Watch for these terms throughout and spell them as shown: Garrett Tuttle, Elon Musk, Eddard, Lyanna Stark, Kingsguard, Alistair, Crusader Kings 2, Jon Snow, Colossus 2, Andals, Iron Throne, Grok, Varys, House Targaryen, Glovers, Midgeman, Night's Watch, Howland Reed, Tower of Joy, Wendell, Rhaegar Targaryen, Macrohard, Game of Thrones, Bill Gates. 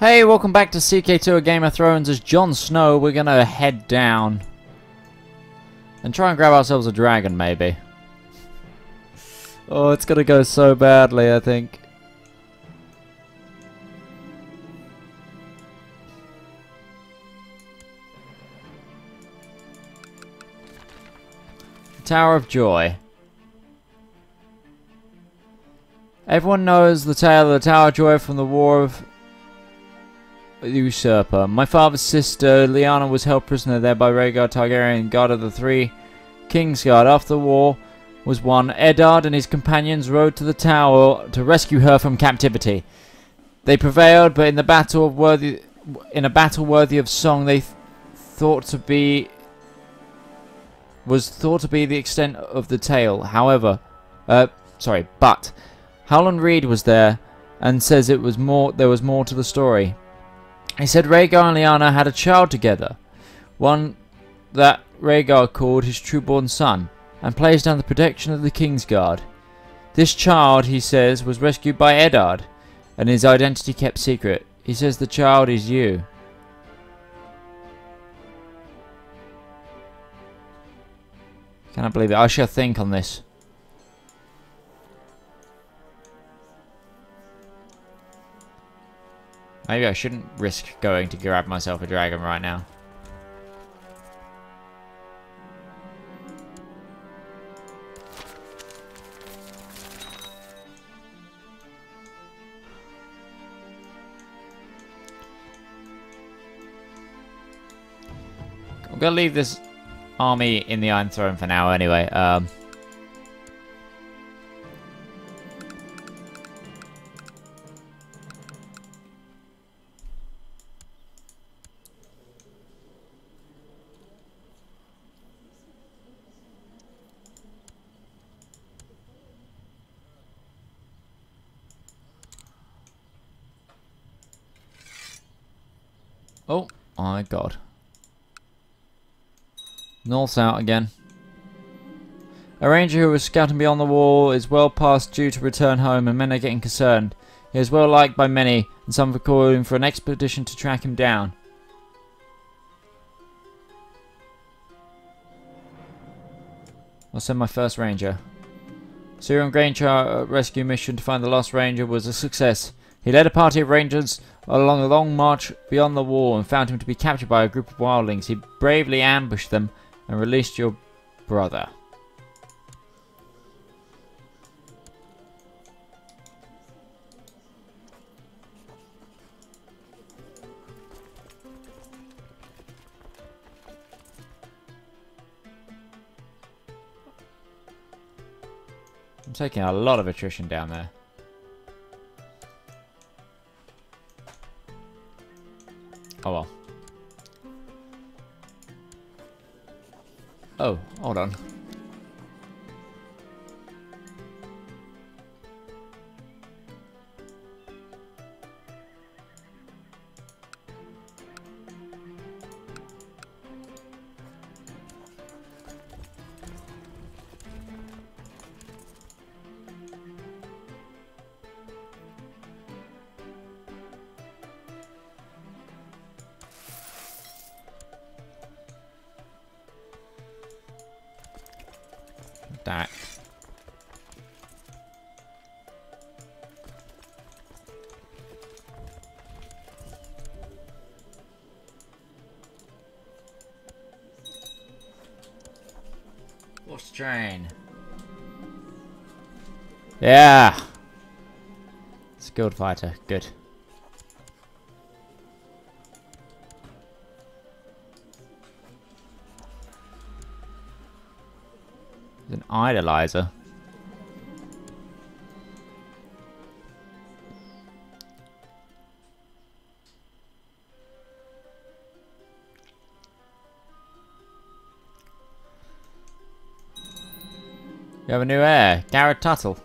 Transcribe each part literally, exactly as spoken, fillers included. Hey, welcome back to C K two of Game of Thrones. As Jon Snow, we're gonna head down and try and grab ourselves a dragon, maybe. Oh, it's gonna go so badly, I think. Tower of Joy. Everyone knows the tale of the Tower of Joy from the War of the Usurper. My father's sister, Lyanna, was held prisoner there by Rhaegar Targaryen, guard of the three Kingsguard. After the war was won, Eddard and his companions rode to the tower to rescue her from captivity. They prevailed, but in the battle of worthy, in a battle worthy of song, they th thought to be. was thought to be the extent of the tale. However, uh, sorry, but Howland Reed was there and says it was more. There was more to the story. He said Rhaegar and Lyanna had a child together, one that Rhaegar called his true-born son, and placed under the protection of the Kingsguard. This child, he says, was rescued by Eddard, and his identity kept secret. He says the child is you. Can I believe it? I shall think on this. Maybe I shouldn't risk going to grab myself a dragon right now. I'm gonna leave this army in the Iron Throne for now, anyway. Um, oh, my God. North's out again. A ranger who was scouting beyond the wall is well past due to return home, and men are getting concerned. He is well liked by many, and some are calling for an expedition to track him down. I'll send my first ranger. Ser Grainchar rescue mission to find the lost ranger was a success. He led a party of rangers along a long march beyond the wall and found him to be captured by a group of wildlings. He bravely ambushed them and released your brother. I'm taking a lot of attrition down there. Oh well. Oh, hold on. That. Horse train. Yeah. Skilled fighter. Good. An idolizer. You have a new heir, Garrett Tuttle.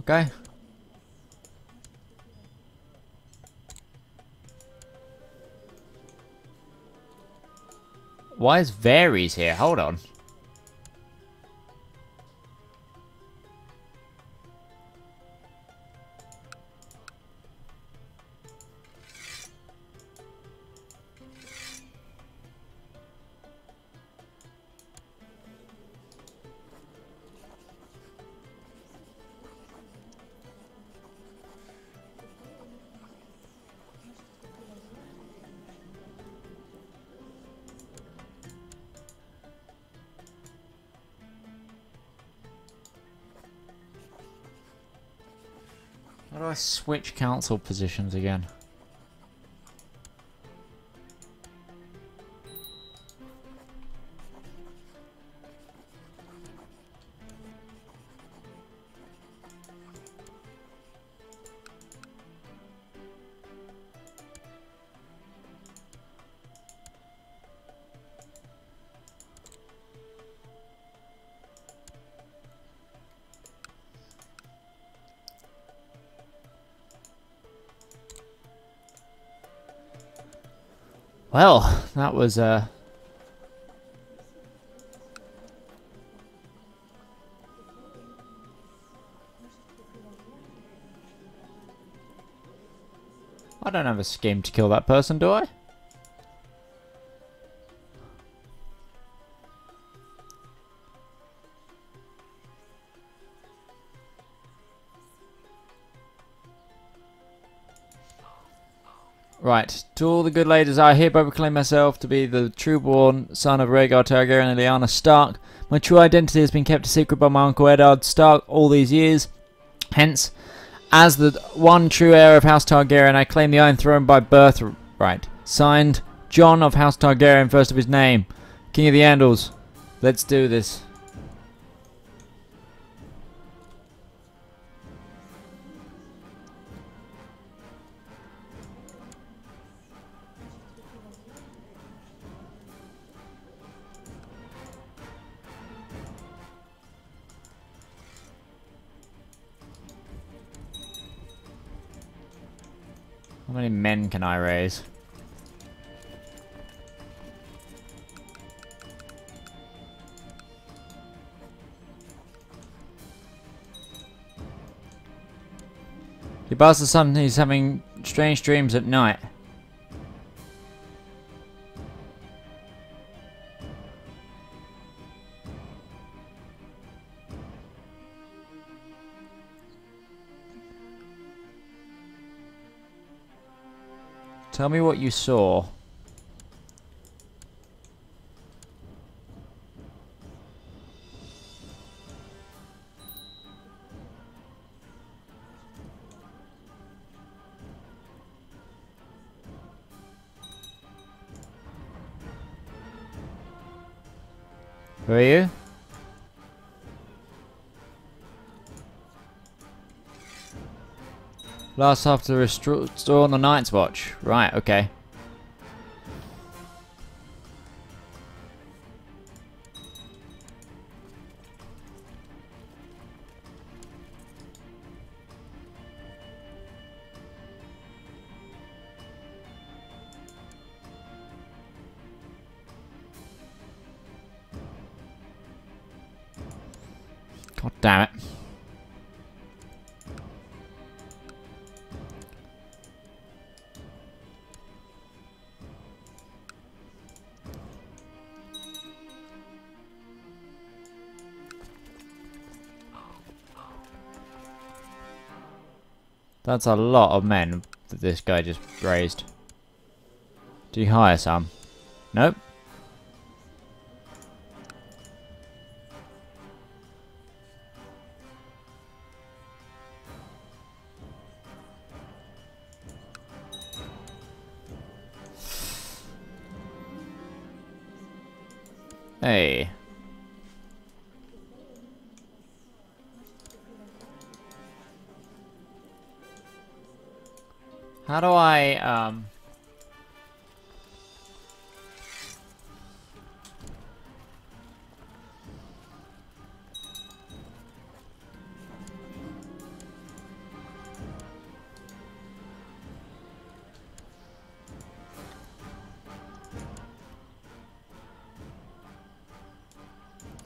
Okay. Why is Varys here? Hold on. How do I switch council positions again? Well, that was uh I don't have a scheme to kill that person, do I? Right, to all the good ladies, I hereby proclaim myself to be the true-born son of Rhaegar Targaryen and Lyanna Stark. My true identity has been kept a secret by my uncle Eddard Stark all these years. Hence, as the one true heir of House Targaryen, I claim the Iron Throne by birthright. Signed, Jon of House Targaryen, first of his name, King of the Andals. Let's do this. How many men can I raise? Your bastard son, he's having strange dreams at night. Tell me what you saw. Who are you? Last after the restore on the Night's Watch. Right, okay. God damn it. That's a lot of men that this guy just raised. Do you hire some? Nope. Hey. How do I, um...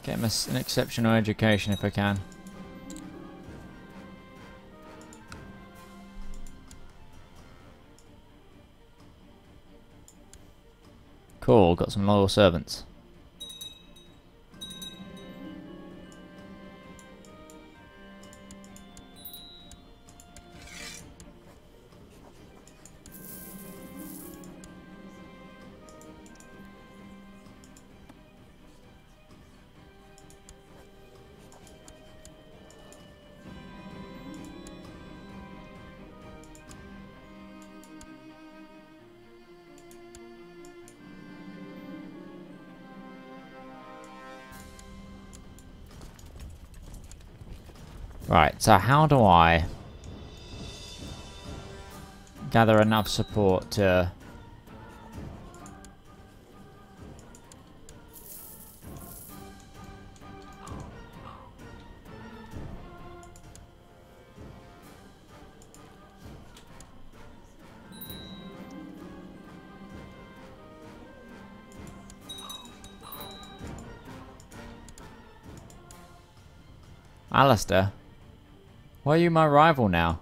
get him an exceptional education if I can. Cool, got some loyal servants. Right, so how do I gather enough support to Alistair? Why are you my rival now?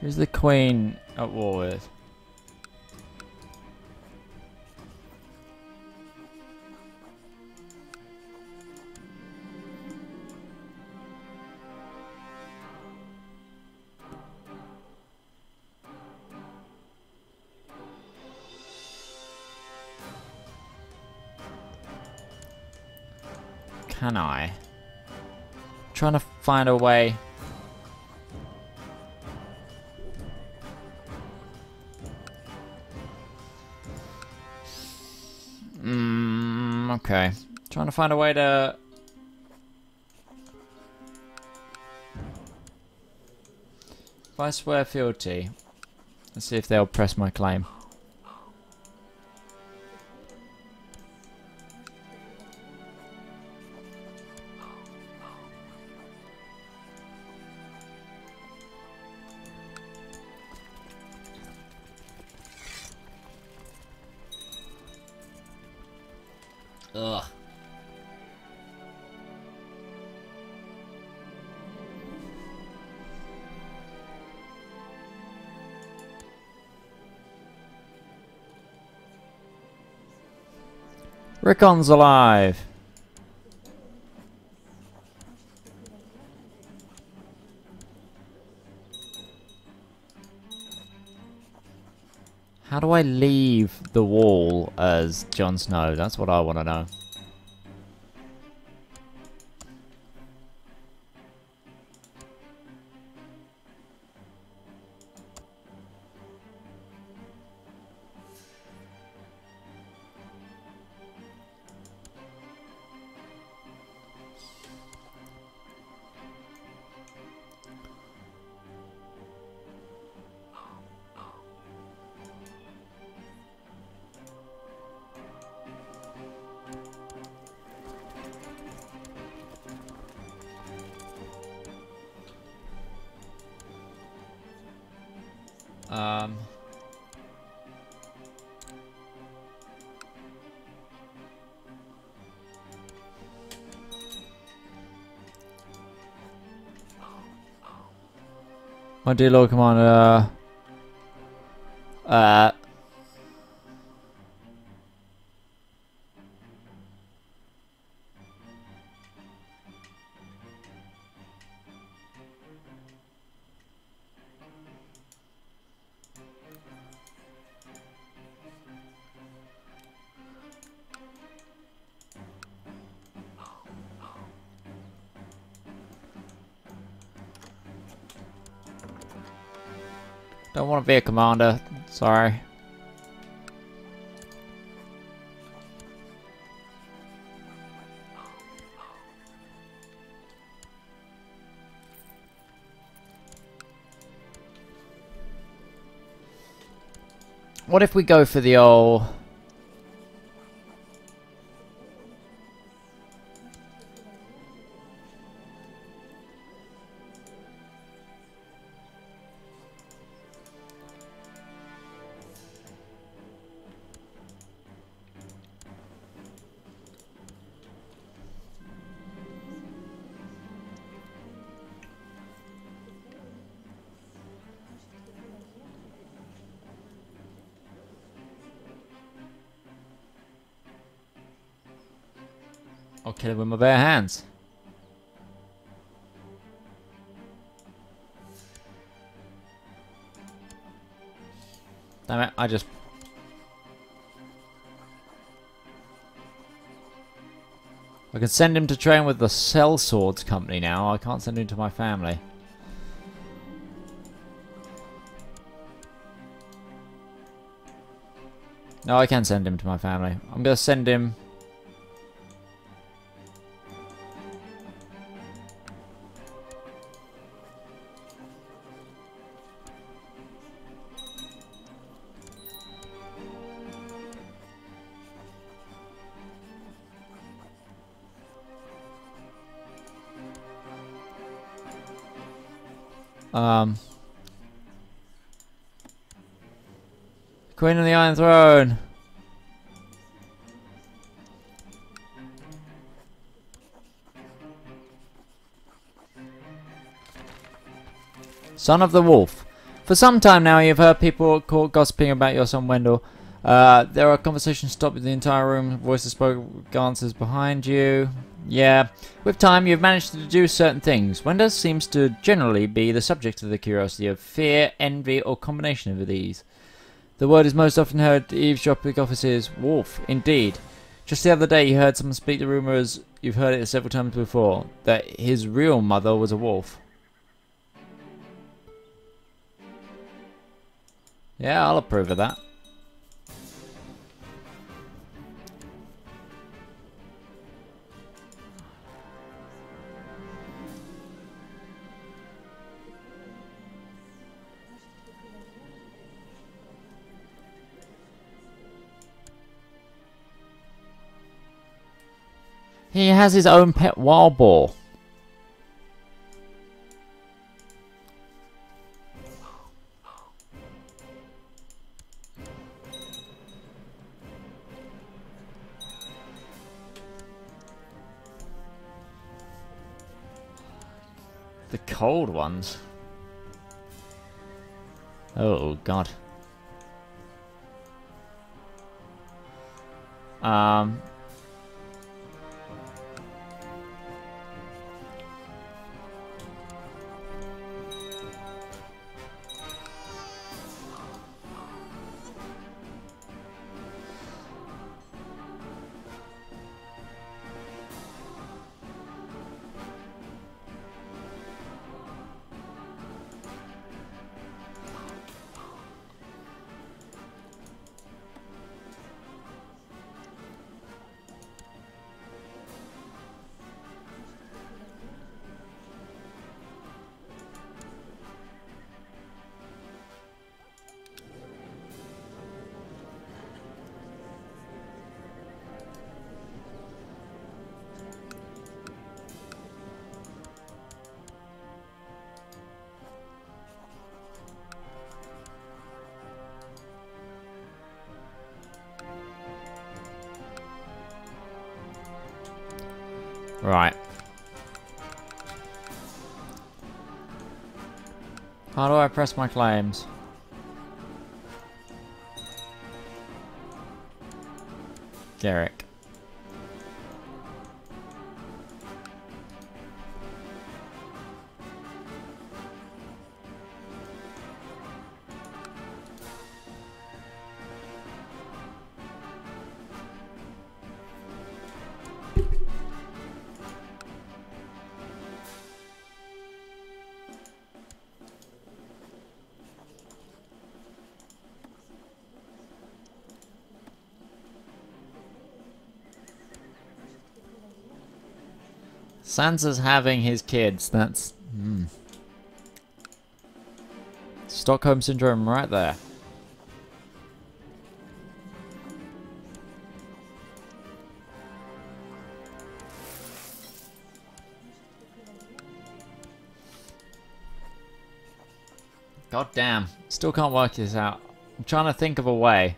Who's the Queen at war with? Can I? I'm trying to find a way. Mm, okay. Trying to find a way to if I swear fealty. Let's see if they'll press my claim. Ugh. Rickon's alive. How do I leave the wall as Jon Snow? That's what I want to know. Um, my dear Lord Commander, uh, uh, don't want to be a commander, sorry. What if we go for the old I'll kill him with my bare hands. Damn it, I just I can send him to train with the Sellswords Company now. I can't send him to my family. No, I can send him to my family. I'm going to send him... Um... Queen of the Iron Throne! Son of the Wolf. For some time now you've heard people at court gossiping about your son Wendell. Uh, there are conversations stopped in the entire room, voices spoke, answers behind you. Yeah, with time you've managed to do certain things. Wendell seems to generally be the subject of the curiosity of fear, envy, or combination of these. The word is most often heard to eavesdropping offices, wolf, indeed. Just the other day you heard someone speak the rumour, as you've heard it several times before, that his real mother was a wolf. Yeah, I'll approve of that. He has his own pet wild boar. The cold ones. Oh God. Um. Right. How do I press my claims? Garrick. Sansa's having his kids, that's... Mm. Stockholm Syndrome right there. God damn, still can't work this out. I'm trying to think of a way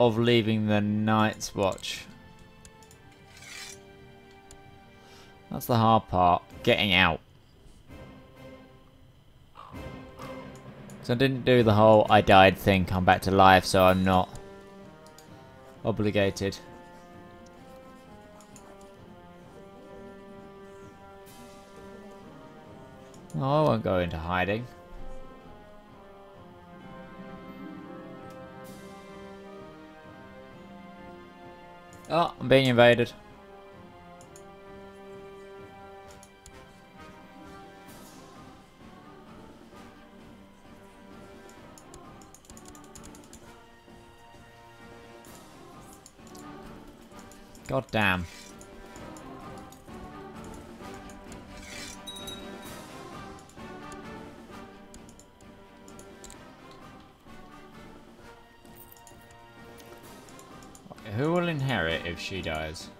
of leaving the Night's Watch. That's the hard part, getting out. So I didn't do the whole I died thing, come back to life, so I'm not obligated. Oh, I won't go into hiding. Oh, I'm being invaded. God damn. Who will inherit if she dies?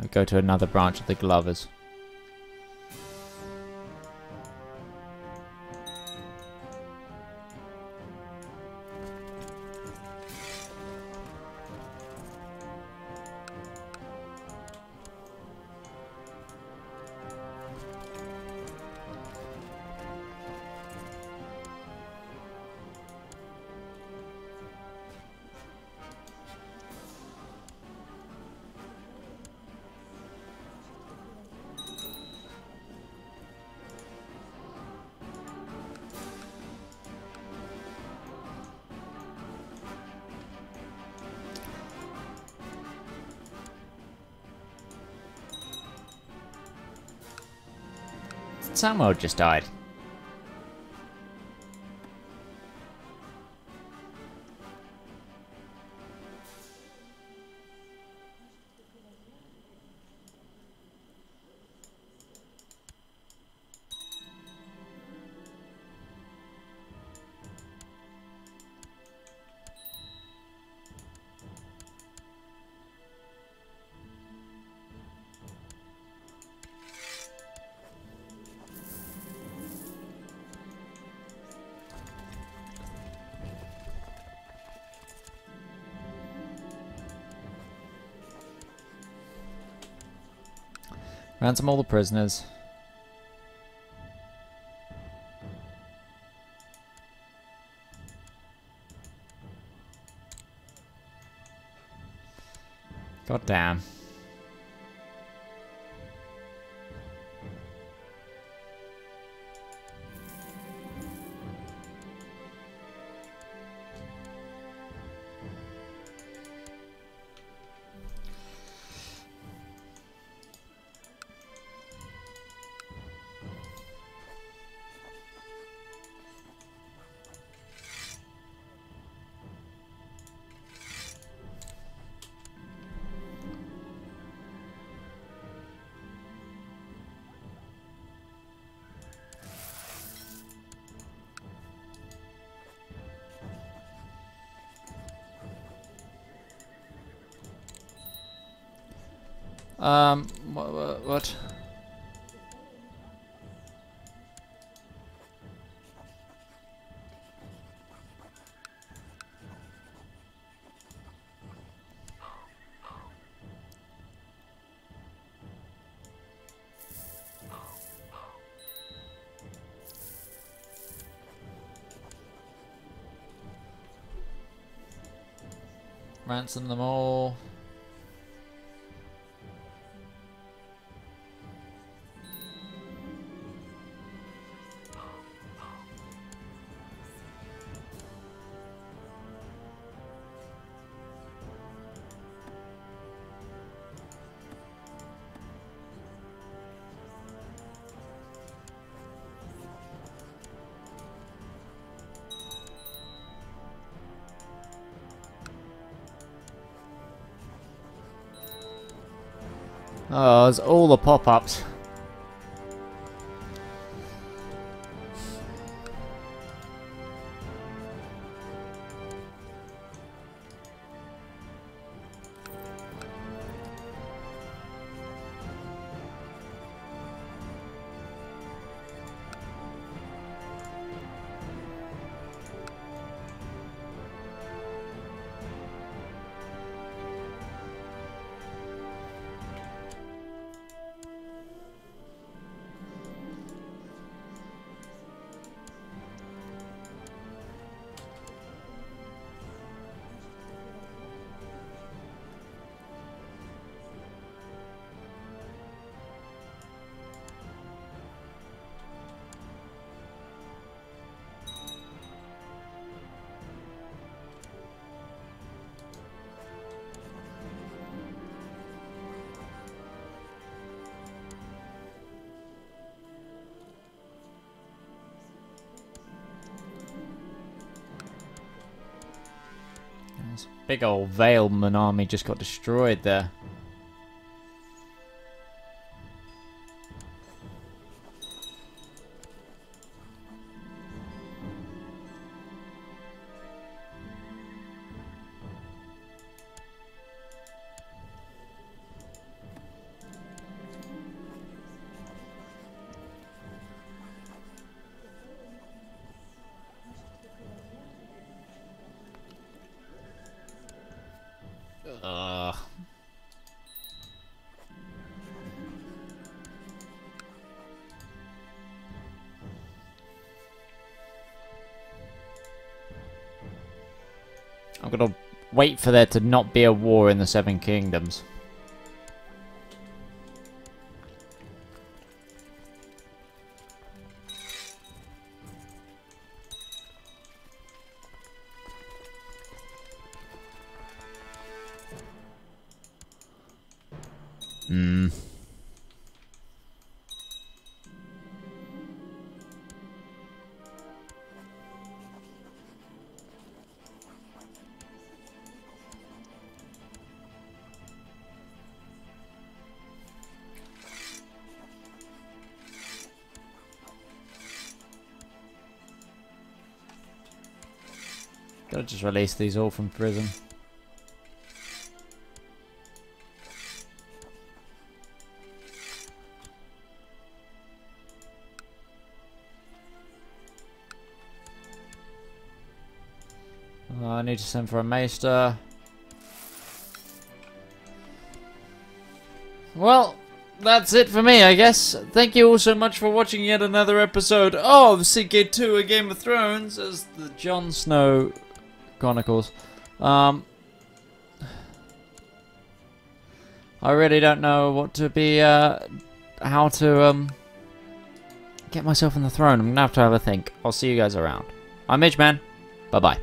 We go to another branch of the Glovers. Samuel just died. Ransom all the prisoners. God damn. Um, what, what, what? Ransom them all. Oh, there's all the pop-ups. This big old Valeman army just got destroyed there. I'm gonna wait for there to not be a war in the Seven Kingdoms. Hmm. Gotta just release these all from prison. Oh, I need to send for a maester. Well, that's it for me, I guess. Thank you all so much for watching yet another episode of C K two, A Game of Thrones, as the Jon Snow Chronicles. Um, I really don't know what to be, uh, how to um, get myself on the throne. I'm gonna have to have a think. I'll see you guys around. I'm Midgeman. Bye bye.